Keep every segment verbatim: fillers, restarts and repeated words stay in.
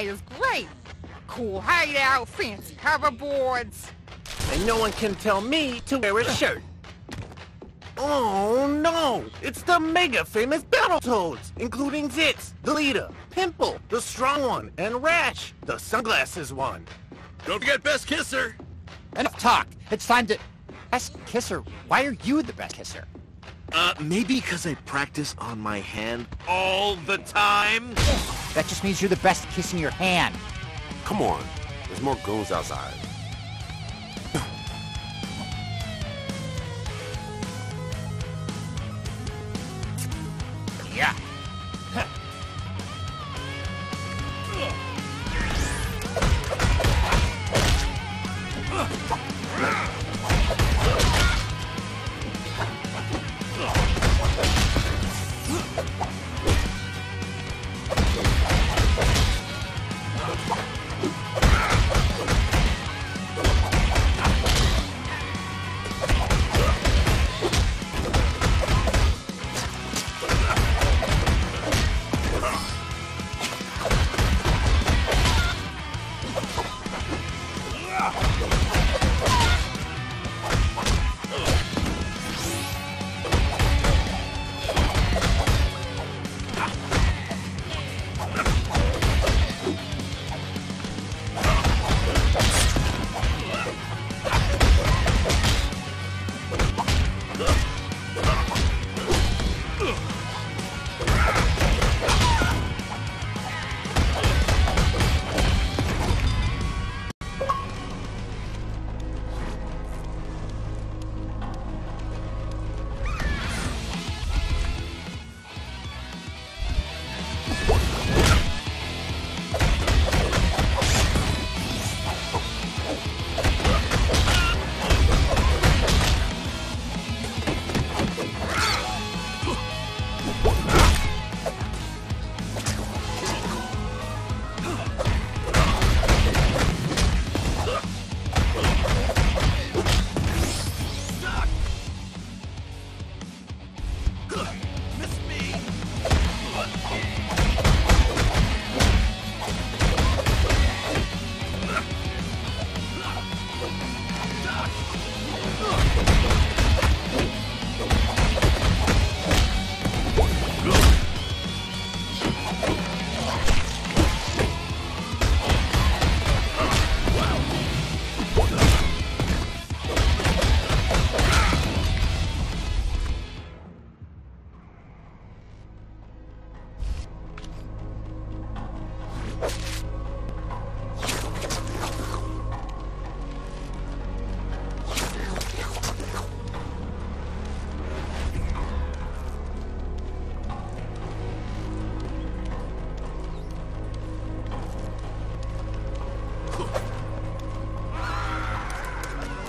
night is great. Cool hideout, fancy hoverboards. And no one can tell me to wear a shirt. Oh no! It's the mega famous Battletoads, including Zix, the leader, Pimple, the strong one, and Rash, the sunglasses one. Don't forget Best Kisser! Enough talk. It's time to... Best Kisser? Why are you the Best Kisser? Uh, maybe because I practice on my hand all the time? That just means you're the best kissing your hand. Come on. There's more goons outside. Yeah.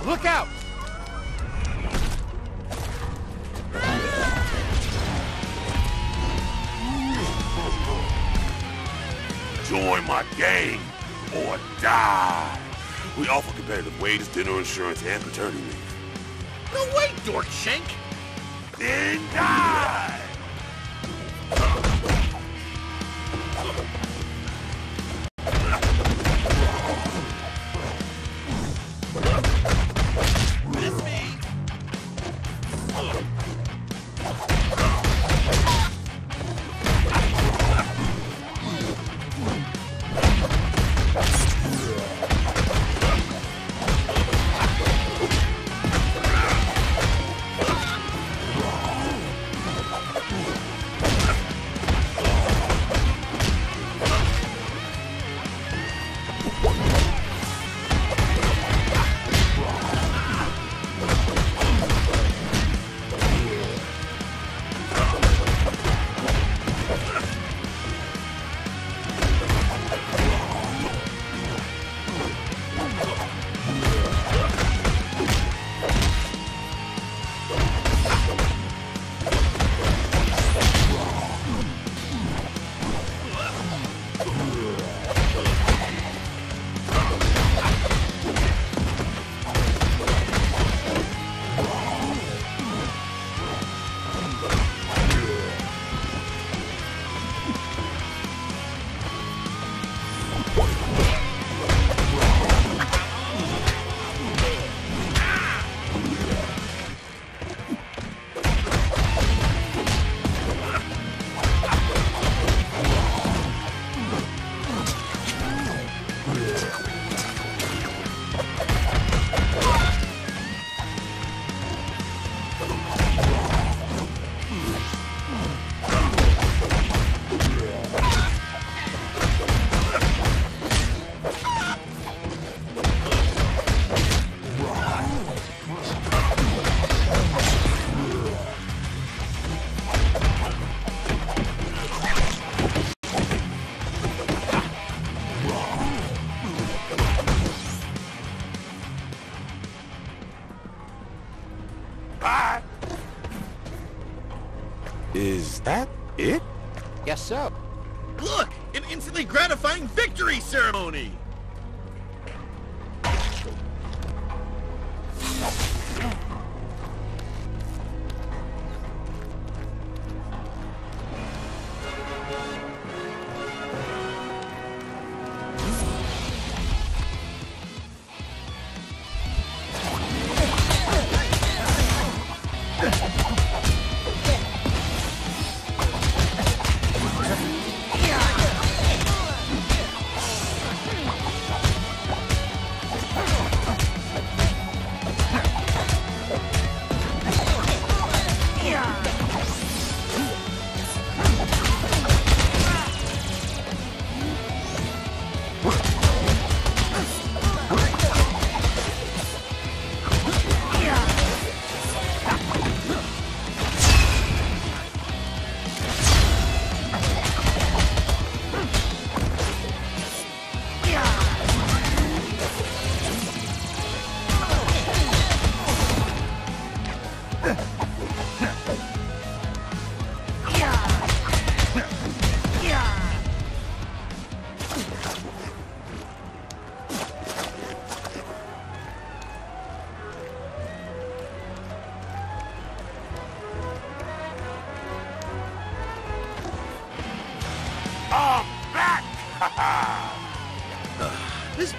Look out! Join my gang or die! We offer competitive wages, dinner insurance, and paternity leave. No way, Pork Shank! Then die! Bye. Is that it? Yes, sir. Look! An instantly gratifying victory ceremony!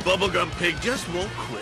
Bubblegum pig just won't quit.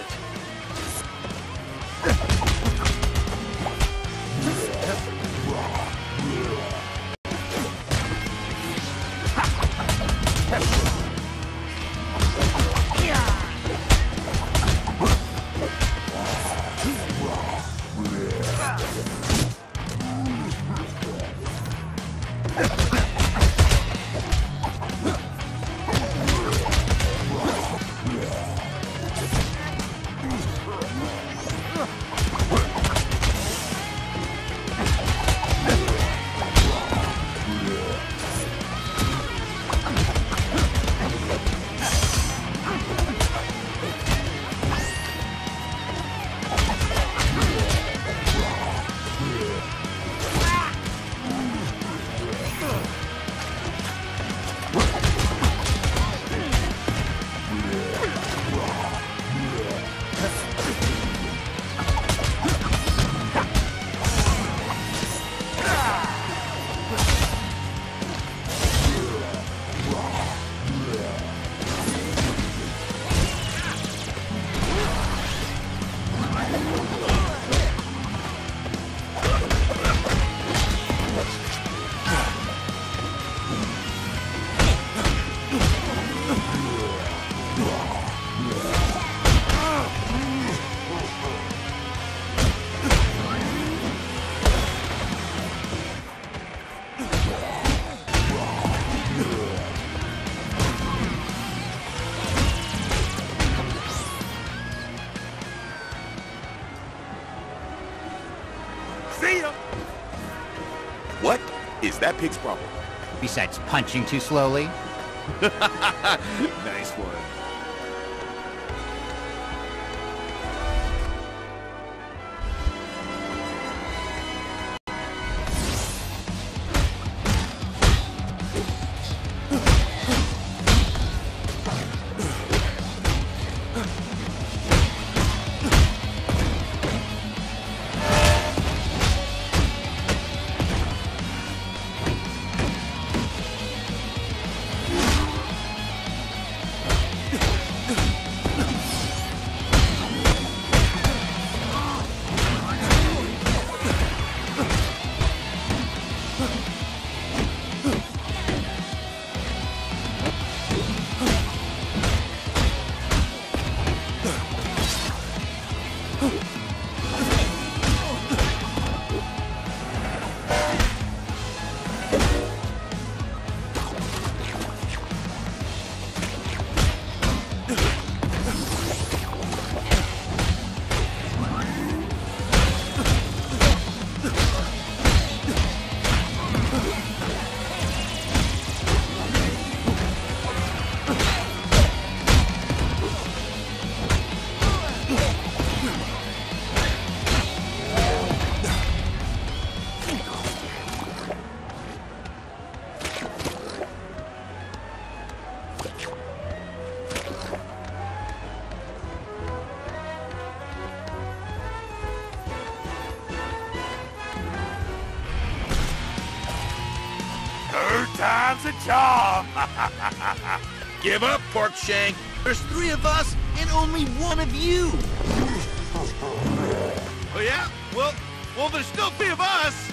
That pig's problem. Besides punching too slowly. Nice one. time's a charm. Give up, Pork Shank. There's three of us and only one of you. Oh, yeah? Well, well, there's still three of us.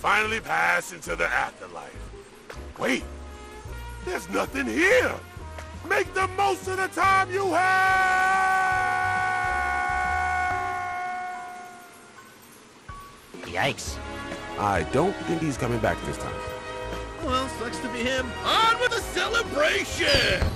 Finally pass into the afterlife. Wait, there's nothing here. Make the most of the time you have. Yikes. I don't think he's coming back this time. Well, sucks to be him. On with the celebration!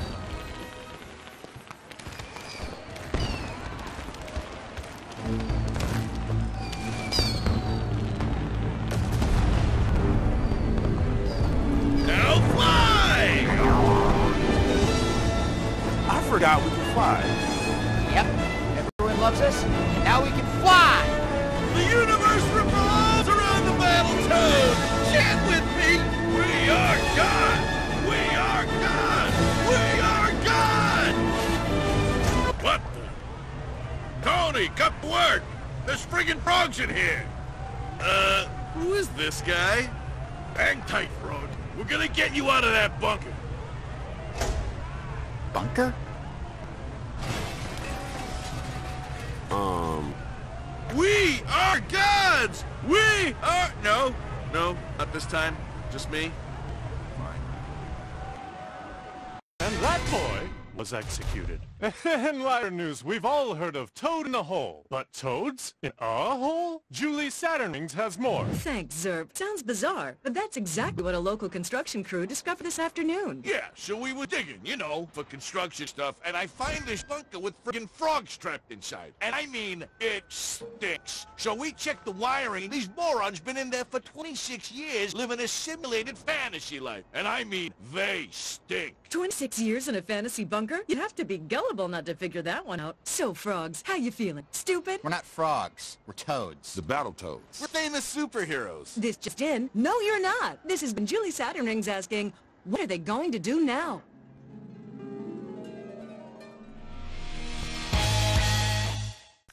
Executed. Headliner news, we've all heard of Toad in a hole, but Toads in a hole? Julie Saturnrings has more. Thanks, Zerb. Sounds bizarre, but that's exactly what a local construction crew discovered this afternoon. Yeah, so we were digging, you know, for construction stuff, and I find this bunker with friggin' frogs trapped inside. And I mean, it stinks. So we checked the wiring, and these morons been in there for twenty-six years living a simulated fantasy life. And I mean, they stink. twenty-six years in a fantasy bunker? You'd have to be gullible not to figure that one out. So, frogs, how you feeling? Stupid? We're not frogs. We're toads. The Battletoads. We're famous superheroes. This just in. No, you're not. This has been Julie Saturnrings asking, what are they going to do now?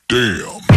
Damn.